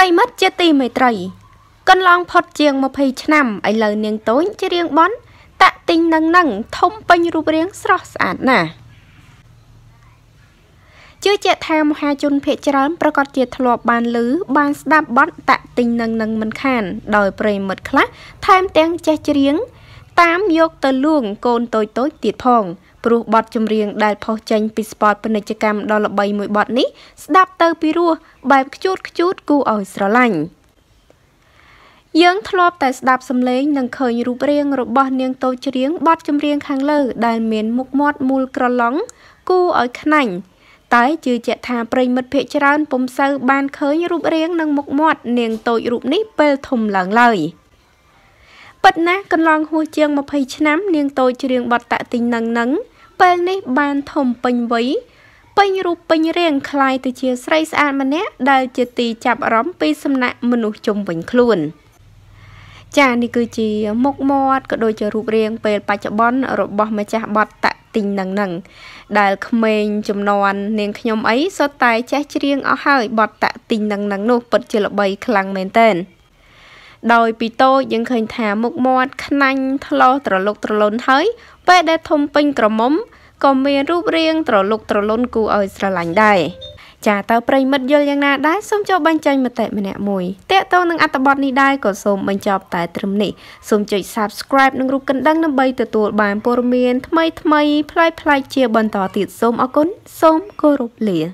รมัดเจตีไม่ไตรกันลองพอดเจียงมาพยชนำไอเลเนียงโต้เจเรียงบอนตะติงนังนังทมปัญรูเรียงสระสะอาดน่ะเชื่อเจ้าแทมหาจนเพจร้อนประกอบเจตทลบบานหรือบานสดับบอนตะติงนังนังมันขันโดยเปรย์หมดคละแทมแตงเจเรียงตามยกตะลุงโกนโตยโต้ติดพองปลูกบอดจำเรียงได้พอใจปิสปอร์ตเป็นกิจกรรมดอลใบมวยบอดนี้สดับเตอร์ปิรัวใบจุดจุดกูเอาสระลังยังทลอบแต่สดับสำเร็จนังเคยรูปเรียงรบบอดเนียงโตเฉียงบอดจำเรียงคางเล่ได้เหม็นมุกมอดมูลกระล้องกูเอาขนังตายจืดเจตทาเปรย์มัดเพชรานปมเซอร์บานเคยรูปเรียงนังมุกมอดเนียงโตรูปนี้เปิดถมหลังเลยปัดนะกันลองหัวเจียงมาพยชนะเนียงโตเฉียงบอดตะติงนังนังเป็นในบานถมปัญไว้ปัญรูปปัญเรียงคลายตัวเชียร์ไส้สะอาดมันเนี้ยได้จะตีจับร้อมปีสำนักมนุษย์จมวันคลุนจานี่คือจีมกมอดก็โดยจะรูปเรียงเป็นปัจจุบันรบบอมมาจากบอดตะติงหนังหนังได้เขม่นจำนวนเนียงขยมไอ้สไตล์แจ๊เรียงเอาให้บอดตะติงหนังหนังโน้ปัจจุบันใบคลังเมนเต้นโดยปีโตยังเคยถามมุกมอดขนังทะเลาะตระลกตระลนเฮ้ยไปได้ทมเป็นกระมมก็มีรูปเรียงตระลกตระลนกูเอาสลังได้จ่าเตาเปรย์มัดยลยังนาได้ส้มจอบบัญใจมาเตะมาแหนมวยเตะโตนังอัตบอดนี้ได้ก็ส้มบัญจอบแต่ตรึมนี่ส้มจอย subscribe นังรูปกันดังน้ำใบตัวบานโปรเมียนทำไมพลายเชียร์บอลต่อติดส้มอกุนส้มกรุบเหลี่ย